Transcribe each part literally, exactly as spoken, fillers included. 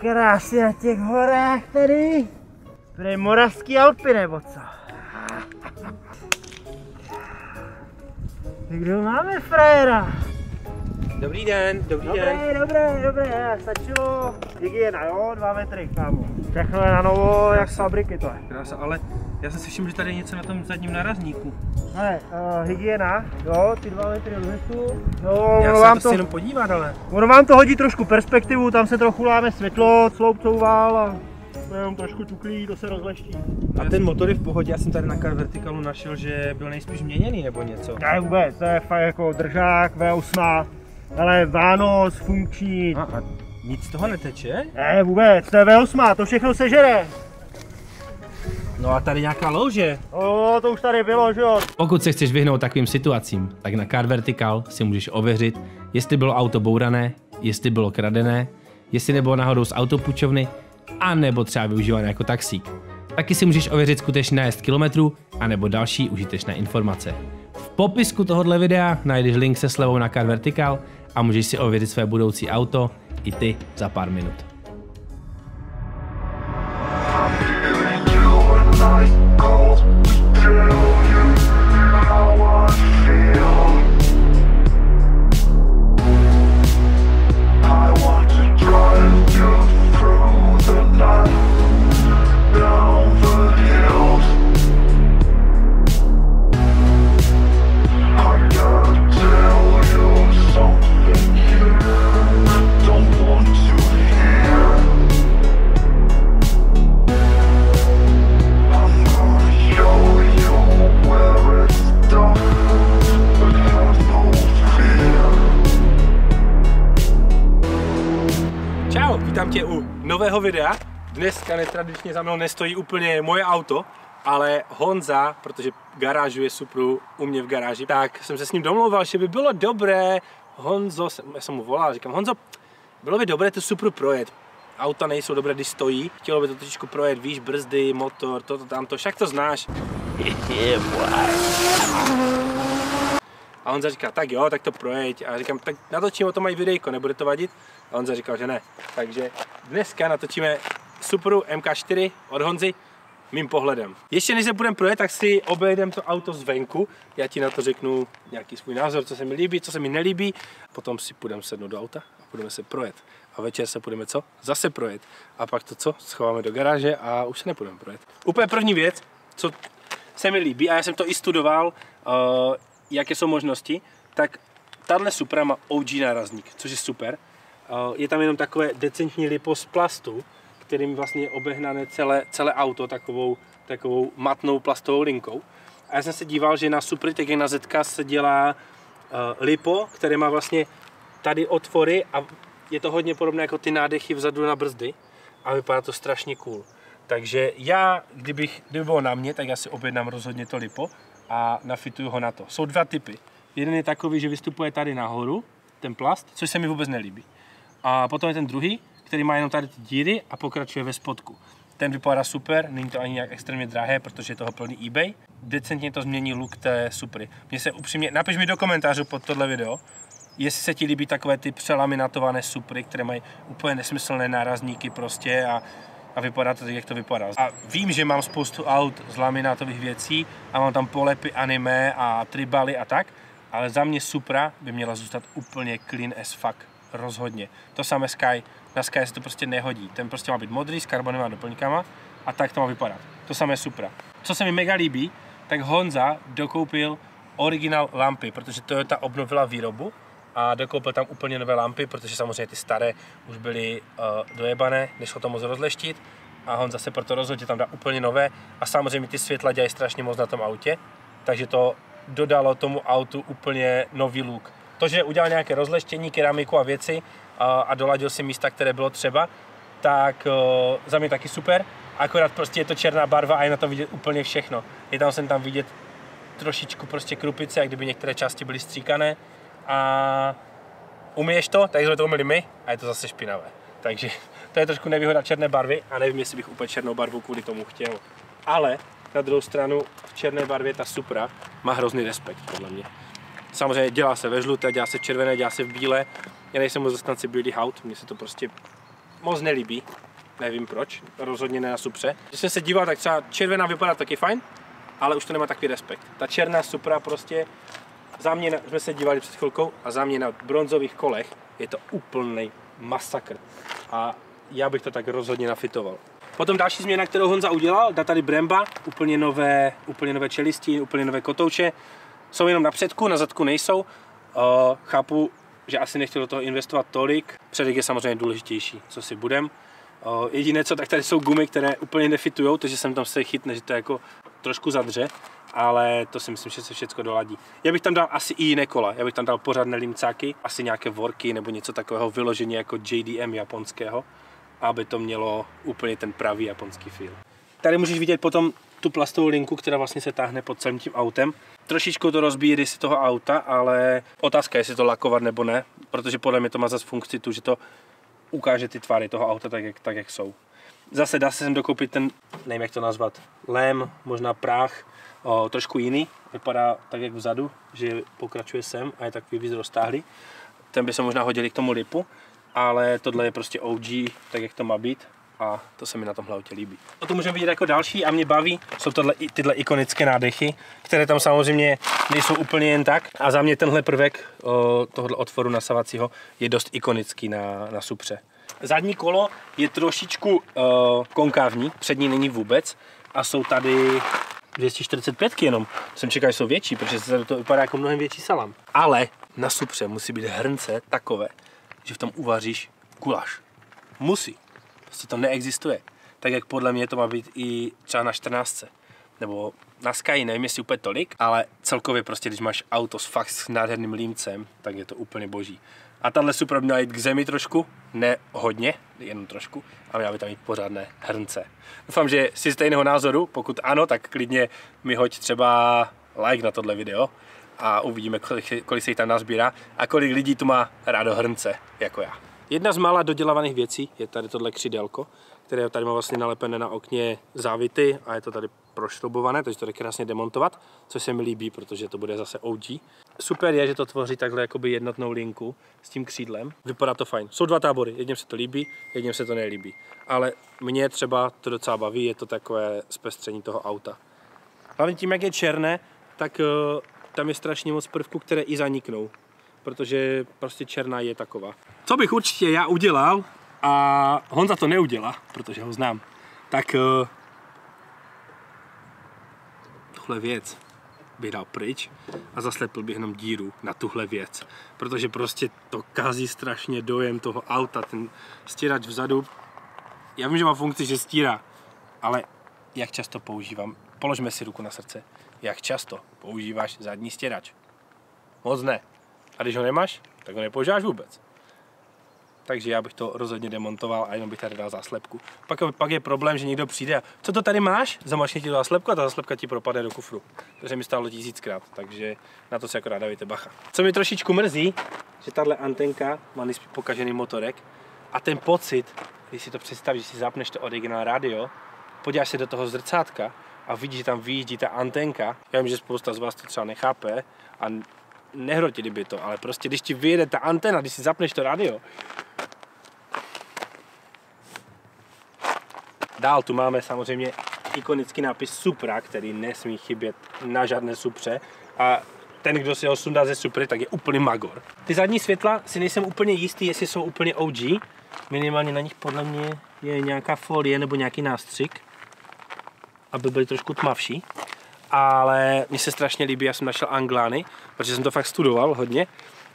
krásně na těch horách tady. Tady moravský Alpy nebo co? Kdo máme frajera? Dobrý den, dobrý dobré, den. Dobré, dobré, stačilo. Hygiena, jo, dva metry, kámo. Všechno je na novo, jak z fabriky to je. Krása, ale já jsem si všiml, že tady je něco na tom zadním nárazníku. Ne, uh, hygiena, jo, ty dva metry od větu. No, já ono vám to si jenom podívat, ale. Ono vám to hodí trošku perspektivu, tam se trochu láme světlo, sloup couval a jenom trošku tuklí, to se rozleští. A ten motor je v pohodě, já jsem tady na CarVerticalu našel, že byl nejspíš měněný nebo něco. Ne vůbec, to je fakt jako držák, vé osm. Ale Vános, funkční. A, a nic z toho neteče? Ne, vůbec, to je vé osm, to všechno sežere. No a tady nějaká louže. O, to už tady bylo, že jo. Pokud se chceš vyhnout takovým situacím, tak na CarVertical si můžeš ověřit, jestli bylo auto bourané, jestli bylo kradené, jestli nebylo náhodou z autopůjčovny, a nebo třeba využívané jako taxík. Taky si můžeš ověřit skutečný nájezd kilometrů, anebo další užitečné informace. V popisku tohoto videa najdeš link se slevou na CarVertical a můžeš si ověřit své budoucí auto i ty za pár minut. Vítám tě u nového videa. Dneska netradičně za mnou nestojí úplně moje auto, ale Honza, protože garážuje Supru u mě v garáži, tak jsem se s ním domlouval, že by bylo dobré, Honzo, já jsem mu volal, říkám, Honzo, bylo by dobré tu Supru projet. Auta nejsou dobré, když stojí, chtělo by to trošičku projet, víš, brzdy, motor, toto, tamto, však to znáš. A Honza říká, tak jo, tak to projeď. A říkám, tak natočím o tom mají videjko, nebude to vadit? A Honza říkal, že ne. Takže dneska natočíme Supru em ká čtyři od Honzy mým pohledem. Ještě než se budeme projet, tak si obejdeme to auto zvenku. Já ti na to řeknu nějaký svůj názor, co se mi líbí, co se mi nelíbí. Potom si půjdeme sednout do auta a budeme se projet. A večer se půjdeme co? Zase projet. A pak to co? Schováme do garáže a už se nepůjdeme projet. Úplně první věc, co se mi líbí, a já jsem to i studoval, uh, jaké jsou možnosti, tak tahle Supra má ó gé nárazník, což je super. Je tam jenom takové decentní lipo z plastu, kterým vlastně je obehnané celé, celé auto takovou, takovou matnou plastovou linkou. A já jsem se díval, že na Supry, tak jak na Zetka, se dělá lipo, které má vlastně tady otvory a je to hodně podobné jako ty nádechy vzadu na brzdy a vypadá to strašně cool. Takže já, kdybych, kdyby bylo na mě, tak já si objednám rozhodně to lipo a nafituju ho na to. Jsou dva typy. Jeden je takový, že vystupuje tady nahoru, ten plast, což se mi vůbec nelíbí. A potom je ten druhý, který má jenom tady ty díry a pokračuje ve spodku. Ten vypadá super, není to ani nějak extrémně drahé, protože je toho plný eBay. Decentně to změní look té Supry. Mně se upřímně, napiš mi do komentářů pod tohle video, jestli se ti líbí takové ty přelaminatované Supry, které mají úplně nesmyslné nárazníky prostě a a vypadá to tak, jak to vypadá. A vím, že mám spoustu aut z laminátových věcí a mám tam polepy anime a tribaly a tak, ale za mě Supra by měla zůstat úplně clean as fuck. Rozhodně. To samé Sky. Na Sky se to prostě nehodí. Ten prostě má být modrý s karbonovými doplňkama a tak to má vypadat. To samé Supra. Co se mi mega líbí, tak Honza dokoupil originál lampy, protože Toyota obnovila výrobu a dokoupil tam úplně nové lampy, protože samozřejmě ty staré už byly uh, dojebané, nešlo to moc rozleštit a Honza se proto rozhodl, že tam dá úplně nové a samozřejmě ty světla dělají strašně moc na tom autě, takže to dodalo tomu autu úplně nový look. To, že udělal nějaké rozleštění, keramiku a věci uh, a doladil si místa, které bylo třeba, tak uh, za mě taky super, akorát prostě je to černá barva a je na tom vidět úplně všechno. Je tam jsem tam vidět trošičku prostě krupice, jak kdyby některé části byly stříkané. A umyješ to, tak jsme to umyli my a je to zase špinavé. Takže to je trošku nevýhoda černé barvy a nevím, jestli bych úplně černou barvu kvůli tomu chtěl. Ale na druhou stranu v černé barvě ta Supra má hrozný respekt, podle mě. Samozřejmě dělá se ve žluté, dělá se v červené, dělá se v bílé. Já nejsem moc zastánce bílých aut, mně se to prostě moc nelíbí. Nevím proč, rozhodně ne na Supře. Když jsem se díval, tak třeba červená vypadá taky fajn, ale už to nemá takový respekt. Ta černá Supra prostě, za mě, na, jsme se dívali před chvilkou, a za mě na bronzových kolech je to úplný masakr. A já bych to tak rozhodně nafitoval. Potom další změna, kterou Honza udělal, dá tady Bremba, úplně nové, úplně nové čelisti, úplně nové kotouče. Jsou jenom na předku, na zadku nejsou. Uh, chápu, že asi nechtěl do toho investovat tolik. Předek je samozřejmě důležitější, co si budem. Uh, jediné co, tak tady jsou gumy, které úplně nefitujou, takže jsem tam se chytne, že to jako trošku zadře, ale to si myslím, že se všechno doladí. Já bych tam dal asi i jiné kola, já bych tam dal pořádné limcáky, asi nějaké worky nebo něco takového vyložení jako J D M japonského, aby to mělo úplně ten pravý japonský feel. Tady můžeš vidět potom tu plastovou linku, která vlastně se táhne pod celým tím autem. Trošičku to rozbíjí rysy toho auta, ale otázka, jestli to lakovat nebo ne, protože podle mě to má zase funkci tu, že to ukáže ty tvary toho auta tak, jak, tak, jak jsou. Zase dá se sem dokoupit ten, nevím jak to nazvat, lém, možná práh, o, trošku jiný. Vypadá tak, jak vzadu, že pokračuje sem a je takový víc roztáhlý. Ten by se možná hodili k tomu lipu, ale tohle je prostě O G, tak jak to má být. A to se mi na tomhle autě líbí. To můžeme vidět jako další a mě baví, jsou tohle, tyhle ikonické nádechy, které tam samozřejmě nejsou úplně jen tak. A za mě tenhle prvek tohoto otvoru nasávacího je dost ikonický na, na Supře. Zadní kolo je trošičku uh, konkávní, přední není vůbec a jsou tady dvě stě čtyřicet pět jenom. Jsem čekal, že jsou větší, protože se tady to vypadá jako mnohem větší salám. Ale na Supře musí být hrnce takové, že v tom uvaříš guláš. Musí. Prostě to neexistuje. Tak jak podle mě to má být i třeba na čtrnáctce. Nebo na Sky, nevím jestli úplně tolik, ale celkově prostě, když máš auto s fakt s nádherným límcem, tak je to úplně boží. A tahle Supra měla jít k zemi trošku, ne hodně, jenom trošku, a měla by tam mít pořádné hrnce. Doufám, že jsi stejného názoru, pokud ano, tak klidně mi hoď třeba like na tohle video a uvidíme, kolik, kolik se jich tam nazbírá a kolik lidí tu má rádo hrnce, jako já. Jedna z mála dodělávaných věcí je tady tohle křidelko, které tady má vlastně nalepené na okně závity a je to tady prošroubované, takže to jde krásně demontovat, což se mi líbí, protože to bude zase O G. Super je, že to tvoří takhle jakoby jednotnou linku s tím křídlem. Vypadá to fajn. Jsou dva tábory, jedním se to líbí, jedním se to nelíbí. Ale mě třeba to docela baví, je to takové zpestření toho auta. Hlavně tím, jak je černé, tak uh, tam je strašně moc prvků, které i zaniknou. Protože prostě černá je taková. Co bych určitě já udělal, a Honza to neudělá, protože ho znám, tak uh, tuhle věc bych dal pryč a zaslepil bych jenom díru na tuhle věc. Protože prostě to kazí strašně dojem toho auta, ten stírač vzadu. Já vím, že má funkci, že stírá, ale jak často používám, položme si ruku na srdce, jak často používáš zadní stěrač? Moc ne. A když ho nemáš, tak ho nepoužíváš vůbec. Takže já bych to rozhodně demontoval a jenom bych tady dal záslepku. Pak, pak je problém, že někdo přijde a co to tady máš? Zamačkni ti záslepku a ta záslepka ti propadne do kufru. To se mi stálo tisíckrát, takže na to se akorát dávejte bacha. Co mi trošičku mrzí, že tahle antenka má nejspíš pokažený motorek a ten pocit, když si to představíš, že si zapneš to originál rádio, podíváš se do toho zrcátka a vidíš, že tam vyjíždí ta antenka. Já vím, že spousta z vás to třeba nechápe a nehrotili by to, ale prostě když ti vyjede ta antena, když si zapneš to rádio. Dál tu máme samozřejmě ikonický nápis Supra, který nesmí chybět na žádné Supře a ten, kdo si ho sundá ze Supry, tak je úplný magor. Ty zadní světla si nejsem úplně jistý, jestli jsou úplně O G. Minimálně na nich podle mě je nějaká folie nebo nějaký nástřik, aby byly trošku tmavší. Ale mně se strašně líbí, já jsem našel Anglány, protože jsem to fakt studoval hodně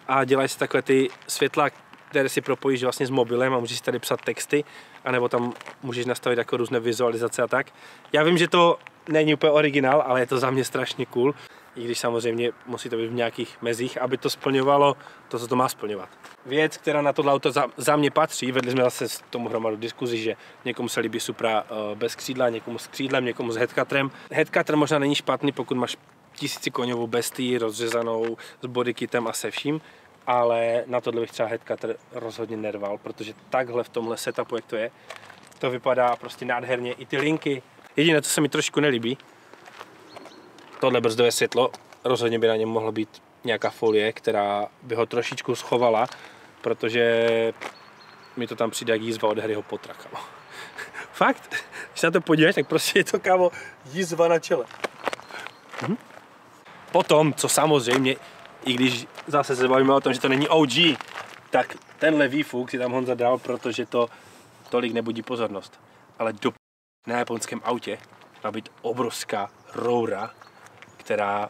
a dělají si takové ty světla, které si propojíš vlastně s mobilem a můžeš si tady psat texty, anebo tam můžeš nastavit jako různé vizualizace a tak. Já vím, že to není úplně originál, ale je to za mě strašně cool, i když samozřejmě musí to být v nějakých mezích, aby to splňovalo to, co to má splňovat. Věc, která na tohle auto za, za mě patří, vedli jsme zase s tomu hromadu diskuzi, že někomu se líbí Supra bez křídla, někomu s křídlem, někomu s headcutrem. Headcutter možná není špatný, pokud máš tisícikoňovou bestii rozřezanou s bodykitem a se vším, ale na tohle bych třeba headcutter rozhodně nerval, protože takhle v tomhle setupu, jak to je, to vypadá prostě nádherně, i ty linky. Jediné, co se mi trošku nelíbí, tohle brzdové světlo, rozhodně by na něm mohla být nějaká folie, která by ho trošičku schovala, protože mi to tam přijde jak jízva od Harryho Pottera, kámo. Fakt, když se na to podíváš, tak prostě je to, kámo, jízva na čele. Mhm. Potom, co samozřejmě, i když zase se bavíme o tom, že to není ó gé, tak tenhle výfuk si tam Honza dal, protože to tolik nebudí pozornost. Ale do p... na japonském autě má být obrovská roura, která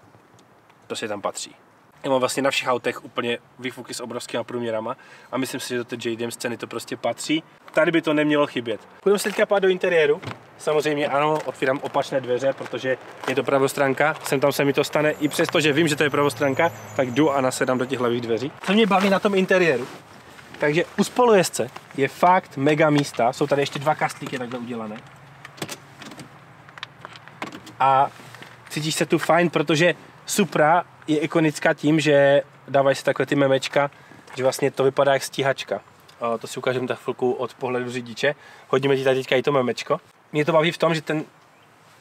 prostě tam patří. Já mám vlastně na všech autech úplně výfuky s obrovskými průměrama a myslím si, že do té J D M scény to prostě patří. Tady by to nemělo chybět. Budeme se teďka pát do interiéru. Samozřejmě ano, otvírám opačné dveře, protože je to pravostranka. Sem tam se mi to stane, i přesto, že vím, že to je pravostranka, tak jdu a nasedám do těch levých dveří. Co mě baví na tom interiéru? Takže u spolujezdce je fakt mega místa. Jsou tady ještě dva kastlíky takhle udělané. A cítíš se tu fajn, protože Supra je ikonická tím, že dávají si takhle ty memečka, že vlastně to vypadá jak stíhačka. A to si ukážeme tak chvilku od pohledu řidiče. Hodíme ti tady teďka i to memečko. Mě to baví v tom, že ten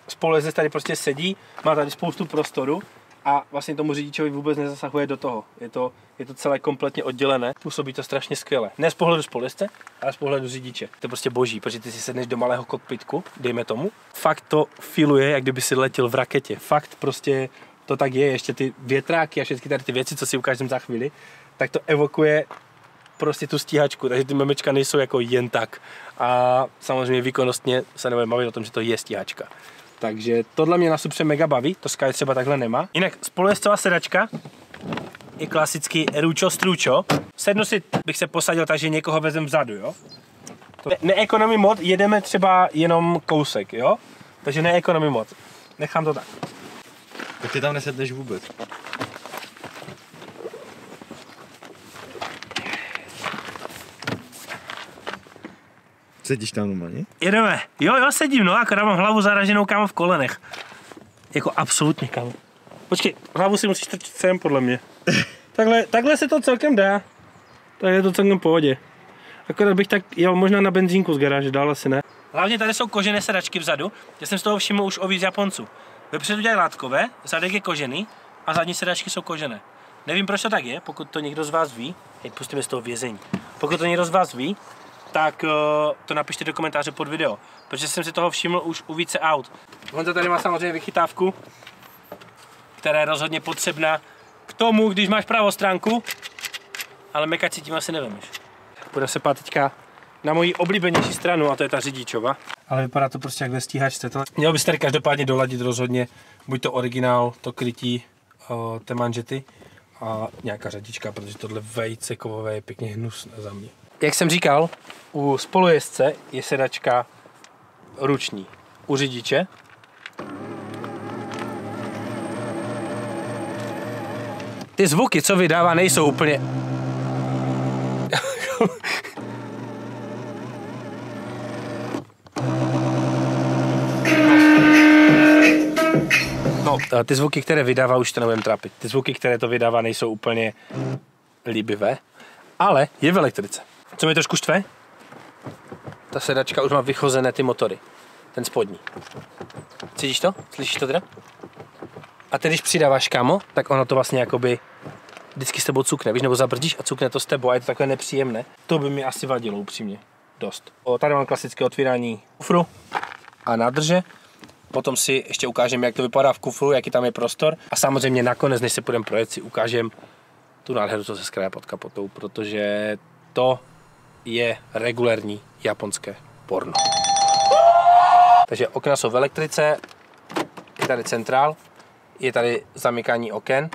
spolujezdec tady prostě sedí, má tady spoustu prostoru a vlastně tomu řidičovi vůbec nezasahuje do toho. Je to, je to celé kompletně oddělené, působí to strašně skvěle. Ne z pohledu spolujezdce, ale z pohledu řidiče. To je prostě boží, protože ty si sedneš do malého kokpitku, dejme tomu. Fakt to filuje, jak kdyby si letěl v raketě. Fakt prostě to tak je, ještě ty větráky a všechny tady ty věci, co si ukážeme za chvíli, tak to evokuje prostě tu stíhačku, takže ty memečka nejsou jako jen tak. A samozřejmě výkonnostně se nebudeme bavit o tom, že to je stíhačka. Takže tohle mě na Supře mega baví, to Sky třeba takhle nemá. Jinak spolujezdcová sedačka je klasický ručo stručo. Sednu si, bych se posadil tak, že někoho vezem vzadu, jo? To... Neekonomi mod, jedeme třeba jenom kousek, jo? Takže neekonomi mod, nechám to tak. Tak ty tam nesedneš vůbec. Sedíš tam normálně? Jedeme. Jo, jo, sedím, no, akorát mám hlavu zaraženou, kámo, v kolenech. Jako absolutně, kámo. Počkej, hlavu si musíš trčit sem, podle mě. Takhle, takhle se to celkem dá. Tak je to celkem v pohodě. Akorát bych tak jel možná na benzínku z garáže, dál asi ne. Hlavně tady jsou kožené sedačky vzadu. Já jsem z toho všiml už o víc Japonců. Vepředu dělají látkové, zadek je kožený a zadní sedačky jsou kožené. Nevím, proč to tak je, pokud to někdo z vás ví, teď pustíme z toho vězení. Pokud to někdo z vás ví, tak uh, to napište do komentáře pod video, protože jsem si toho všiml už u více aut. Honza tady má samozřejmě vychytávku, která je rozhodně potřebná k tomu, když máš pravostránku, ale mekat si tím asi nevemeš. Půjdeme se pát teďka na moji oblíbenější stranu, a to je ta řidičova. Ale vypadá to prostě jak ve stíhačce. To... Měl bys tady každopádně doladit rozhodně, buď to originál, to krytí, o, té manžety a nějaká řadička, protože tohle vejce kovové je pěkně hnusné za mě. Jak jsem říkal, u spolujezdce je sedačka ruční. U řidiče ty zvuky, co vydává, nejsou úplně... No, ty zvuky, které vydává, už to nebudeme trápit. Ty zvuky, které to vydává, nejsou úplně líbivé, ale je v elektrice. Co mi trošku štve? Ta sedačka už má vychozené ty motory. Ten spodní. Cítíš to? Slyšíš to teda? A teď, když přidáváš, kámo, tak ono to vlastně jakoby vždycky s tebou cukne, víš, nebo zabrdíš a cukne to s tebou a je to takové nepříjemné. To by mi asi vadilo upřímně. Dost. O, tady mám klasické otvírání kufru a nádrže. Potom si ještě ukážeme, jak to vypadá v kufru, jaký tam je prostor. A samozřejmě nakonec, než se půjdeme projet, si ukážeme tu nádheru, co se skraje pod kapotou, protože to je regulérní japonské porno. Takže okna jsou v elektrice, je tady centrál, je tady zamykání oken.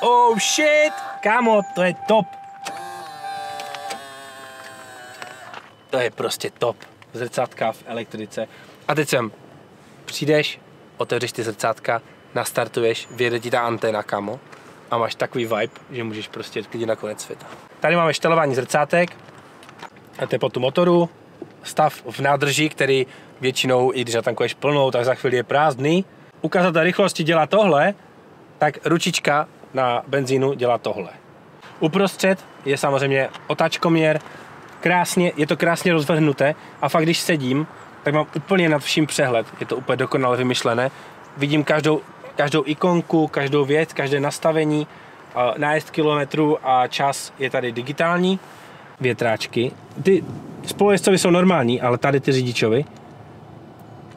Oh shit! Kámo, to je top! To je prostě top. Zrcátka v elektrice. A teď sem přijdeš, otevřeš ty zrcátka, nastartuješ, vyjede ti ta anténa, kamo, a máš takový vibe, že můžeš prostě jít klidně na konec světa. Tady máme štelování zrcátek, teplotu motoru, stav v nádrži, který většinou, i když natankuješ plnou, tak za chvíli je prázdný. Ukazatel rychlosti dělá tohle, tak ručička na benzínu dělá tohle. Uprostřed je samozřejmě otáčkoměr, krásně, je to krásně rozvrhnuté a fakt, když sedím, tak mám úplně nad vším přehled, je to úplně dokonale vymyšlené. Vidím každou, každou ikonku, každou věc, každé nastavení, nájezd kilometrů a čas je tady digitální. větráčky. Ty spolujezdcovy jsou normální, ale tady ty řidičovi,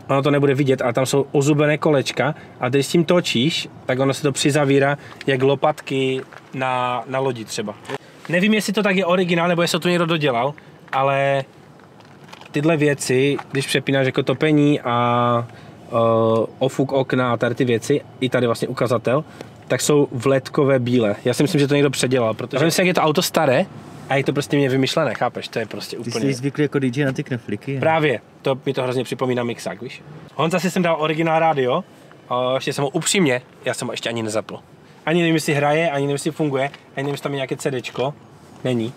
ono to nebude vidět, ale tam jsou ozubené kolečka a když s tím točíš, tak ono se to přizavírá jak lopatky na, na lodi třeba. Nevím, jestli to tak je originál, nebo jestli to tu někdo dodělal, ale tyhle věci, když přepínáš jako topení a uh, ofuk okna a tady ty věci, i tady vlastně ukazatel, tak jsou vledkové bíle. Já si myslím, že to někdo předělal, protože já myslím, jak je to auto staré a je to prostě mě vymyšlené, chápeš, to je prostě úplně... Ty jsi zvyklý jako D J na ty knoflíky. Právě, to mi to hrozně připomíná mixák, víš. Honza si jsem dal originál rádio, uh, ještě jsem ho upřímně, já jsem ho ještě ani nezapl. Ani nevím, jestli hraje, ani nevím, jestli funguje, ani nevím, jestli tam je nějaké CDčko, není.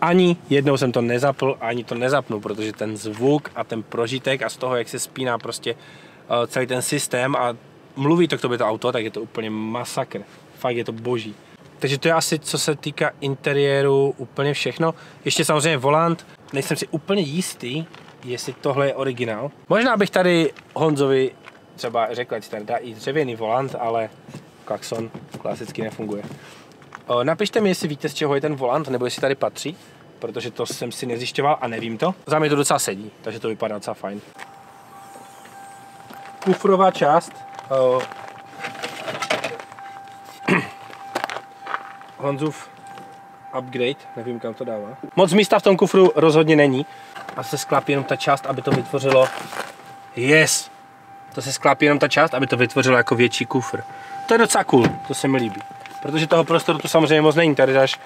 Ani jednou jsem to nezapl, ani to nezapnu, protože ten zvuk a ten prožitek a z toho, jak se spíná prostě uh, celý ten systém a mluví to k tobě to auto, tak je to úplně masakr. Fakt je to boží. Takže to je asi, co se týká interiéru, úplně všechno. Ještě samozřejmě volant. Nejsem si úplně jistý, jestli tohle je originál. Možná bych tady Honzovi třeba řekl, ať tady dá i dřevěný volant, ale klaxon klasicky nefunguje. Napište mi, jestli víte, z čeho je ten volant, nebo jestli tady patří, protože to jsem si nezjišťoval a nevím to. Za mě to docela sedí, takže to vypadá docela fajn. Kufrová část. Honzův upgrade, nevím, kam to dává. Moc místa v tom kufru rozhodně není. A se sklápí jenom ta část, aby to vytvořilo... Yes! To se sklápí jenom ta část, aby to vytvořilo jako větší kufr. To je docela cool, to se mi líbí. Protože toho prostoru tu samozřejmě moc není. Tady dáš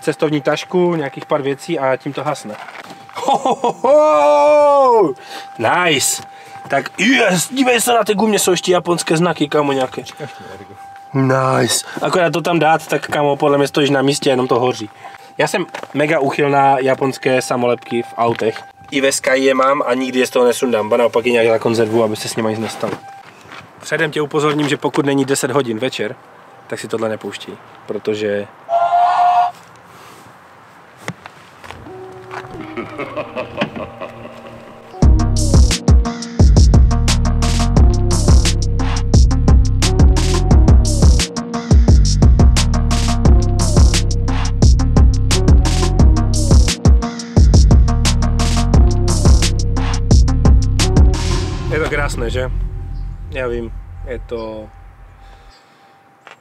cestovní tašku, nějakých pár věcí a tím to hasne. Ho, ho, ho, ho! Nice! Tak yes, dívej se na ty gumě, jsou ještě japonské znaky, kámo, nějaké. Nice. Akorát to tam dát, tak kámo, podle mě stojíš na místě, jenom to hoří. Já jsem mega uchyl na japonské samolepky v autech. I ve Sky je mám a nikdy je z toho nesundám, ba naopak je nějak na konzervu, aby se s nimi nic nestalo. Předem tě upozorním, že pokud není deset hodin večer, tak si tohle nepouští, protože... Je to krásné, že? Já vím, je to...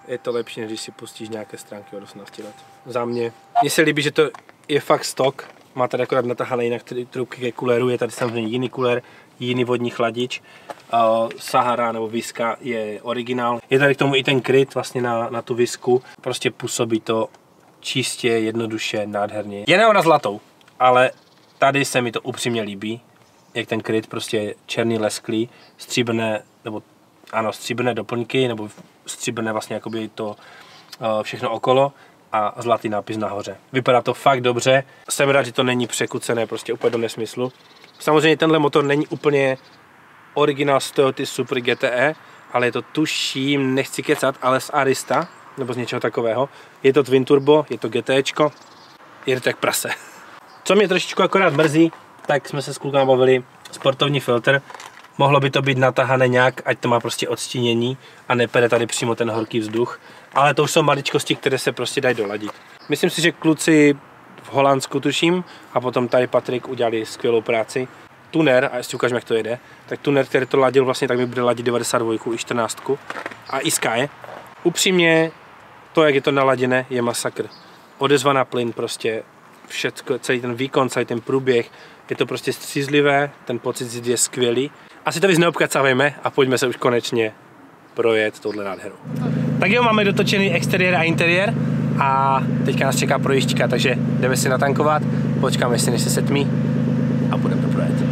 Je to lepší, než když si pustíš nějaké stránky od osmnácti let. Za mě. Mně se líbí, že to je fakt stok. Má tady akorát natahané jinak trubky ke kuleru, je tady samozřejmě jiný kuler, jiný vodní chladič. Uh, Sahara nebo viska je originál. Je tady k tomu i ten kryt vlastně na, na tu visku. Prostě působí to čistě, jednoduše, nádherně. Je neona zlatou, ale tady se mi to upřímně líbí. Jak ten kryt prostě je černý lesklý, stříbrné, nebo ano, stříbrné doplňky, nebo stříbrné vlastně jakoby to všechno okolo a zlatý nápis nahoře. Vypadá to fakt dobře, jsem rád, že to není překucené, prostě úplně do nesmyslu. Samozřejmě tenhle motor není úplně originál z Toyota Supra G T E, ale je to tuším, nechci kecat, ale z Arista, nebo z něčeho takového. Je to twin turbo, je to GTEčko, je to jak prase. Co mě trošičku akorát mrzí, tak jsme se s klukama bavili, sportovní filtr. Mohlo by to být natahané nějak, ať to má prostě odstínění a nepere tady přímo ten horký vzduch. Ale to už jsou maličkosti, které se prostě dají doladit. Myslím si, že kluci v Holandsku tuším a potom tady Patrik udělali skvělou práci. Tuner, a jestli ukážeme, jak to jede, tak tuner, který to ladil vlastně, tak mi bude ladit devadesát dva i čtrnáct a i Sky. Upřímně, to, jak je to naladěné, je masakr. Odezva na plyn prostě, všecko, celý ten výkon, celý ten průběh, je to prostě střízlivé, ten pocit je skvělý. Asi to víc neobkacávejme a pojďme se už konečně projet touhle nádherou. Tak jo, máme dotočený exteriér a interiér a teďka nás čeká projížďka, takže jdeme si natankovat, počkáme si, než se setmí a budeme to projet.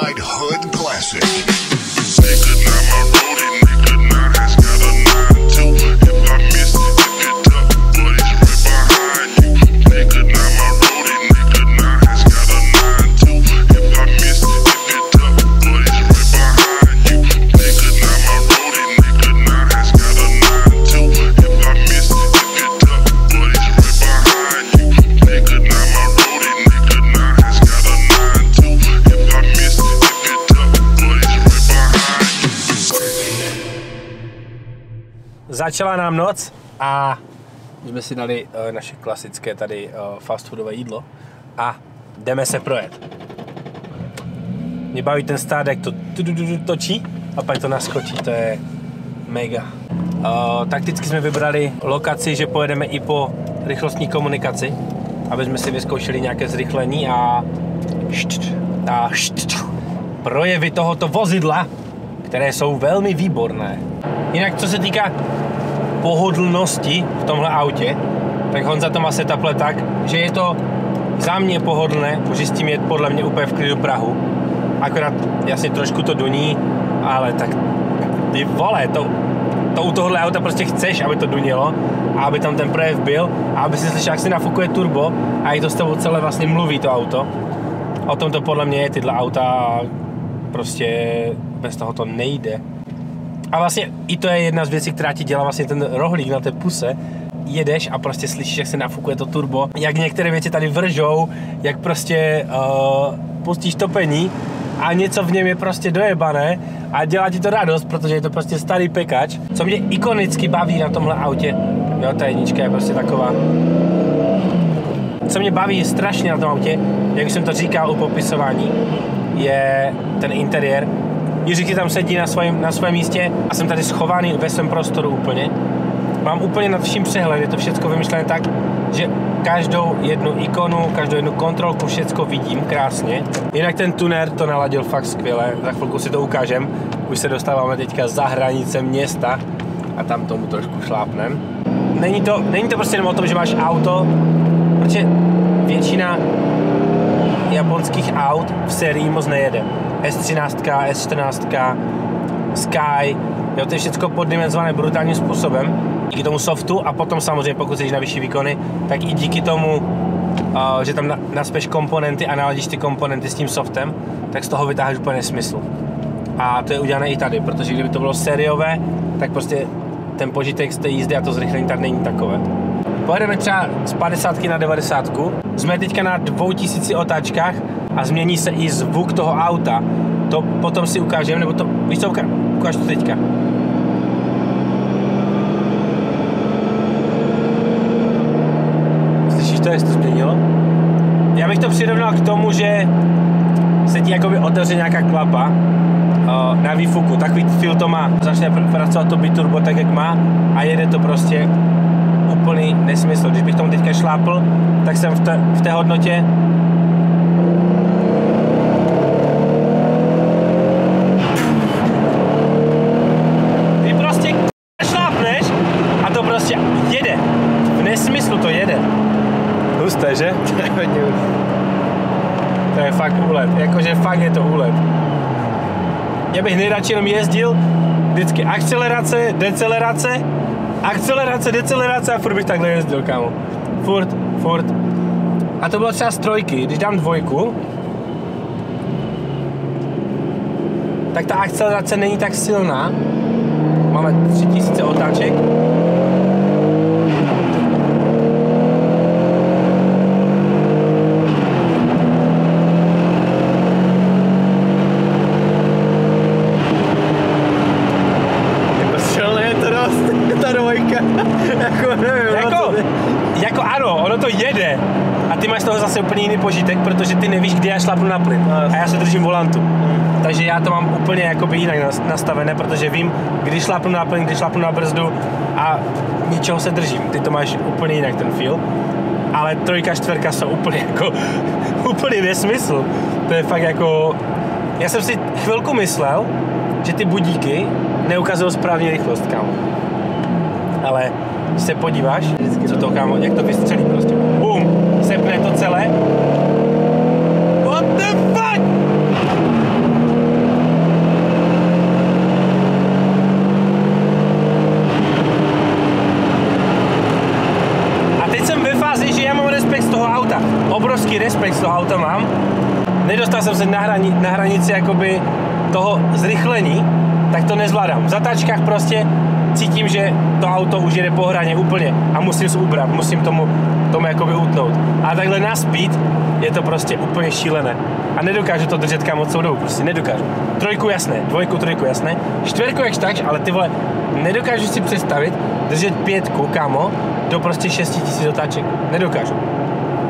certified hood classic. Nigga, now my road it, nigga, now has got a nine too. If I miss it, pick it up, but it's right behind you. Nigga, now my road it, nigga, now has got a nine too. If I miss it, pick it up, but it's right behind you. Nigga, now my road it, nigga, now has got a nine too. If I miss it, pick it up, but it's right behind you. Nigga, now my road it, nigga, now has got a nine too. If I miss it, pick it up, but it's right behind you. Začala nám noc a my jsme si dali uh, naše klasické tady uh, fast foodové jídlo a jdeme se projet. Mě baví ten stádek, to tu- tu- tu- tu- točí a pak to naskočí, to je mega. Uh, takticky jsme vybrali lokaci, že pojedeme i po rychlostní komunikaci, aby jsme si vyzkoušeli nějaké zrychlení a, št- a št- projevy tohoto vozidla, které jsou velmi výborné. Jinak co se týká pohodlnosti v tomhle autě, tak Honza to má setaple tak, že je to za mě pohodlné, může s tím jet podle mě úplně v klidu Prahu, akorát jasně trošku to duní, ale tak ty vole, to, to u tohohle auta prostě chceš, aby to dunilo a aby tam ten projev byl a aby si slyšel, jak si nafukuje turbo a i to s tebou celé vlastně mluví to auto. O tom to podle mě je, tyhle auta prostě bez toho to nejde. A vlastně i to je jedna z věcí, která ti dělá vlastně ten rohlík na té puse. Jedeš a prostě slyšíš, jak se nafukuje to turbo, jak některé věci tady vržou, jak prostě uh, pustíš topení a něco v něm je prostě dojebané a dělá ti to radost, protože je to prostě starý pekač. Co mě ikonicky baví na tomhle autě, jo, ta jednička je prostě taková. Co mě baví strašně na tom autě, jak už jsem to říkal u popisování, je ten interiér. Jiřík si tam sedí na svém, na svém místě a jsem tady schovaný ve svém prostoru úplně. Mám úplně nad vším přehled, je to všechno vymyšlené tak, že každou jednu ikonu, každou jednu kontrolku, všechno vidím krásně. Jinak ten tuner to naladil fakt skvěle, za chvilku si to ukážem. Už se dostáváme teďka za hranice města a tam tomu trošku šlápnem. Není to, není to prostě jenom o tom, že máš auto, protože většina japonských aut v sérii moc nejede. es třináct, es čtrnáct, Sky, jo, to je všechno poddimenzované brutálním způsobem díky tomu softu a potom samozřejmě pokud jsi na vyšší výkony, tak i díky tomu, že tam naspeš komponenty a naladíš ty komponenty s tím softem, tak z toho vytáháš úplně nesmysl. A to je udělané i tady, protože kdyby to bylo sériové, tak prostě ten požitek z té jízdy a to zrychlení tady není takové. Pojedeme třeba z padesáti na devadesátku, jsme teďka na dvou tisících otáčkách a změní se i zvuk toho auta. To potom si ukážeme, nebo to, víš co, ukáž, ukáž to teďka. Slyšíš to, jak se to změnilo? Já bych to přirovnal k tomu, že se ti jakoby otevře nějaká klapa na výfuku, takový feel to má. Začne pracovat to biturbo tak, jak má a jede to prostě úplný nesmysl. Když bych tomu teďka šlápl, tak jsem v té, v té hodnotě že? To je fakt úlet, jakože fakt je to úlet. Já bych nejradši jenom jezdil vždycky akcelerace, decelerace, akcelerace, decelerace a furt bych takhle jezdil, kámo. Furt, furt. A to bylo třeba z trojky, když dám dvojku, tak ta akcelerace není tak silná. Máme tři tisíce otáček. Úplně jiný požitek, protože ty nevíš, kdy já šlapnu na plyn a já se držím volantu. Takže já to mám úplně jakoby jinak nastavené, protože vím, kdy šlapnu na plyn, kdy šlapnu na brzdu a ničeho se držím. Ty to máš úplně jinak ten feel, ale trojka, čtvrka jsou úplně jako úplně nesmysl. To je fakt jako... Já jsem si chvilku myslel, že ty budíky neukazují správně rychlost, kámo. Ale když se podíváš, co to, kámo, jak to vystřelí prostě. Bum! Sepne to celé. What the fuck? obrovský respekt z toho auta mám. Nedostal jsem se na, hrani, na hranici jakoby toho zrychlení, tak to nezvládám. V zatáčkách prostě cítím, že to auto už jede po hraně úplně a musím se ubrat, musím tomu, tomu jakoby utnout. A takhle na speed je to prostě úplně šílené. A nedokážu to držet kam od soudou, prostě nedokážu. Trojku jasné, dvojku, trojku jasné, čtvrku jakž takž, ale ty vole, nedokážu si představit držet pětku, kámo, do prostě šesti tisíc otáček. Nedokážu.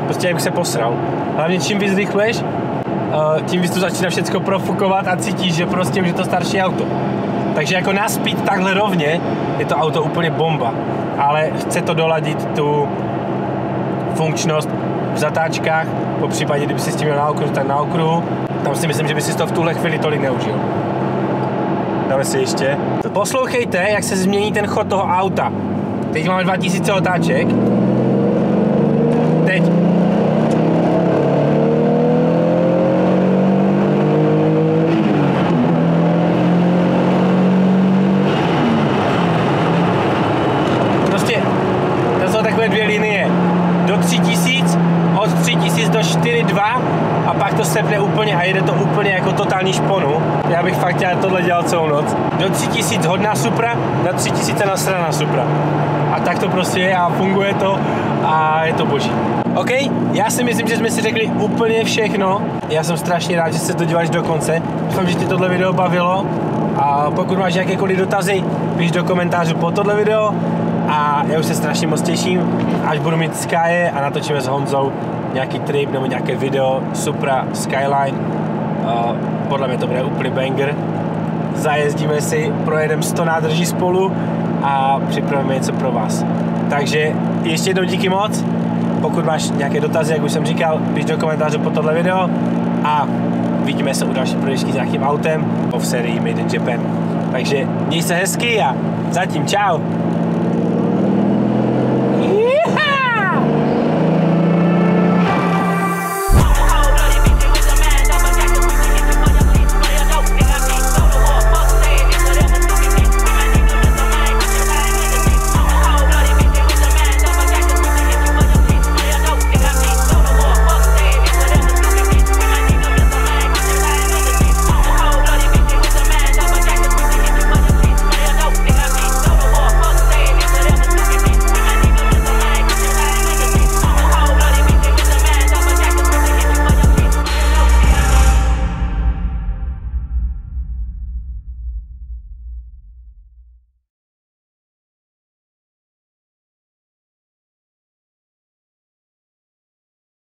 Prostě jak se posral. Hlavně čím víc rychlejš, tím víc tu začíná všechno profukovat a cítíš, že prostě už je to starší auto. Takže jako na speed takhle rovně je to auto úplně bomba. Ale chce to doladit tu funkčnost v zatáčkách, po případě kdyby si s tím měl na okruhu, tak na okruhu. Tam si myslím, že by si to v tuhle chvíli tolik neužil. Dáme si ještě. Poslouchejte, jak se změní ten chod toho auta. Teď máme dva tisíce otáček. Teď. Prostě to jsou takové dvě linie. Do tři tisíce, od tři tisíce do čtyři dva a pak to sepne úplně a jede to úplně jako totální šponu. Já bych fakt tohle dělal celou noc. Do tři tisíce hodná Supra, na tři tisíce nasraná Supra. A tak to prostě je a funguje to a je to boží. OK, já si myslím, že jsme si řekli úplně všechno. Já jsem strašně rád, že se to díváš do konce. Doufám, že ti tohle video bavilo a pokud máš jakékoliv dotazy, píš do komentářů pod tohle video. A já už se strašně moc těším, až budu mít Sky a natočíme s Honzou nějaký trip nebo nějaké video Supra Skyline. Uh, podle mě to bude úplný banger. Zajezdíme si, projedeme sto nádrží spolu a připravíme něco pro vás. Takže ještě jednou díky moc. Pokud máš nějaké dotazy, jak už jsem říkal, piš do komentářů pod tohle video a vidíme se u další prodejky s nějakým autem po v sérii Made in Japan. Takže měj se hezky a zatím čau!